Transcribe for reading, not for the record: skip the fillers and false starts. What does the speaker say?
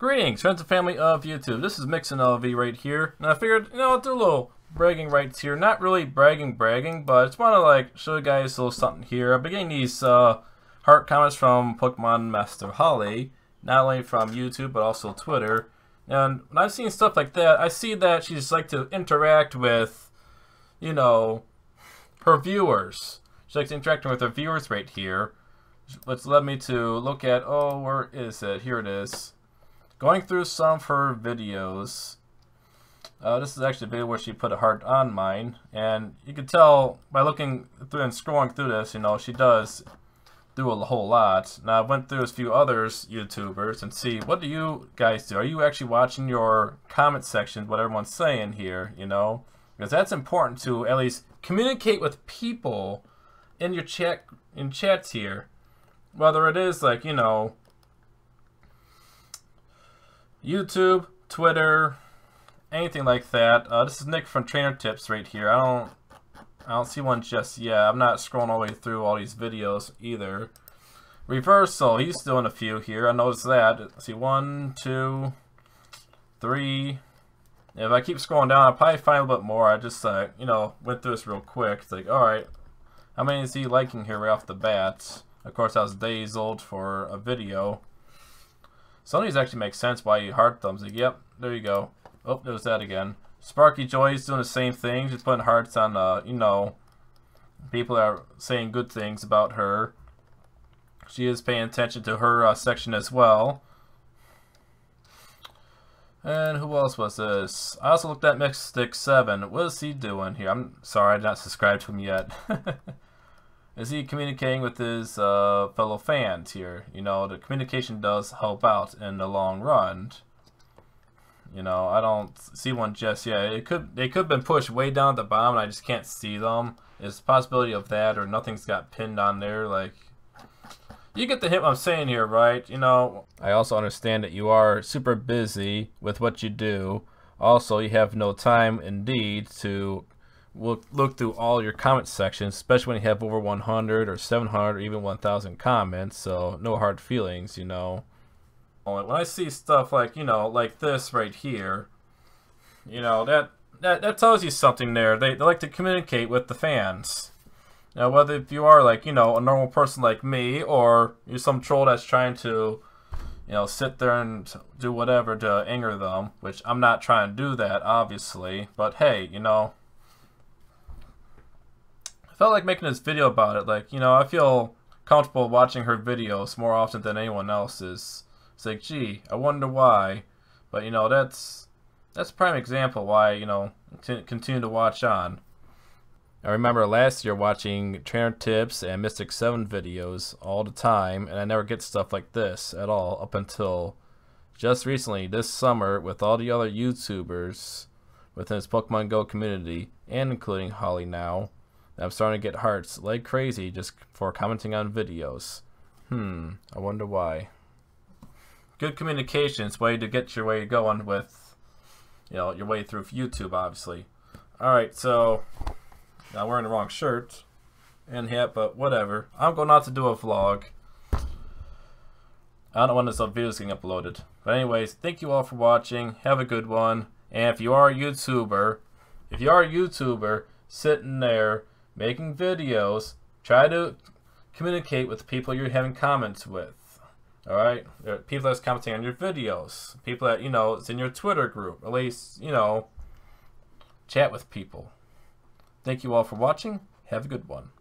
Greetings, friends and family of YouTube. This is MixinLV right here, and I figured, you know, I'll do a little bragging rights here. Not really bragging, but I just want to, like, show you guys a little something here. I've been getting these heart comments from Pokemon Master Holly, not only from YouTube, but also Twitter. And when I've seen stuff like that, I see that she just likes to interact with, you know, her viewers. She likes interacting with her viewers right here, which led me to look at, oh, where is it? Here it is. Going through some of her videos. This is actually a video where she put a heart on mine, and you can tell by looking through and scrolling through this, you know, she does do a whole lot. Now I went through a few others YouTubers and see, what do you guys do? Are you actually watching your comment section, what everyone's saying here, you know? Because that's important to at least communicate with people in your chat, in chats here. Whether it is like, you know, YouTube, Twitter, anything like that. This is Nick from Trainer Tips right here. I don't see one just yet. I'm not scrolling all the way through all these videos either. Reversal, he's doing a few here. I noticed that. Let's see, 1, 2, 3. If I keep scrolling down, I'll probably find a little bit more. I just, you know, went through this real quick. It's like, all right, how many is he liking here right off the bat? Of course, I was days old for a video. Some of these actually make sense why you heart thumbs. Like, yep, there you go. Oh, there's that again. Sparky Joy is doing the same thing. She's putting hearts on, you know, people that are saying good things about her. She is paying attention to her section as well. And who else was this? I also looked at Mystic7. What is he doing here? I'm sorry, I'm not subscribed to him yet. Is he communicating with his fellow fans here? You know, the communication does help out in the long run. You know, I don't see one just yet. It could, they could have been pushed way down at the bottom and I just can't see them. It's a possibility of that, or nothing's got pinned on there. Like, you get the hint what I'm saying here, right? You know, I also understand that you are super busy with what you do. Also, you have no time indeed to look through all your comment sections, especially when you have over 100 or 700 or even 1,000 comments. So no hard feelings, you know. When I see stuff like, you know, like this right here, you know, that tells you something there. They like to communicate with the fans. Now, whether if you are, like, you know, a normal person like me, or you're some troll that's trying to, you know, sit there and do whatever to anger them, which I'm not trying to do that, obviously, but hey, you know, felt like making this video about it. Like, you know, I feel comfortable watching her videos more often than anyone else's. It's like, gee, I wonder why. But, you know, that's a prime example why, you know, continue to watch on. I remember last year watching Trainer Tips and Mystic7 videos all the time, and I never get stuff like this at all up until just recently this summer with all the other YouTubers within this Pokemon Go community, and including Holly now. I'm starting to get hearts like crazy just for commenting on videos. I wonder why. Good communication's way to get your way going with, you know, your way through YouTube, obviously. Alright, so I'm wearing the wrong shirt and hat, but whatever. I'm going out to do a vlog. I don't know when this video's getting uploaded. But anyways, thank you all for watching. Have a good one. And if you are a YouTuber, sitting there making videos, try to communicate with people you're having comments with. Alright? People that's commenting on your videos. People that, you know, it's in your Twitter group. At least, you know, chat with people. Thank you all for watching. Have a good one.